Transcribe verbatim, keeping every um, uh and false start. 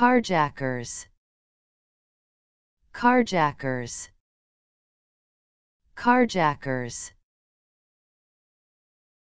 Carjackers, carjackers, carjackers.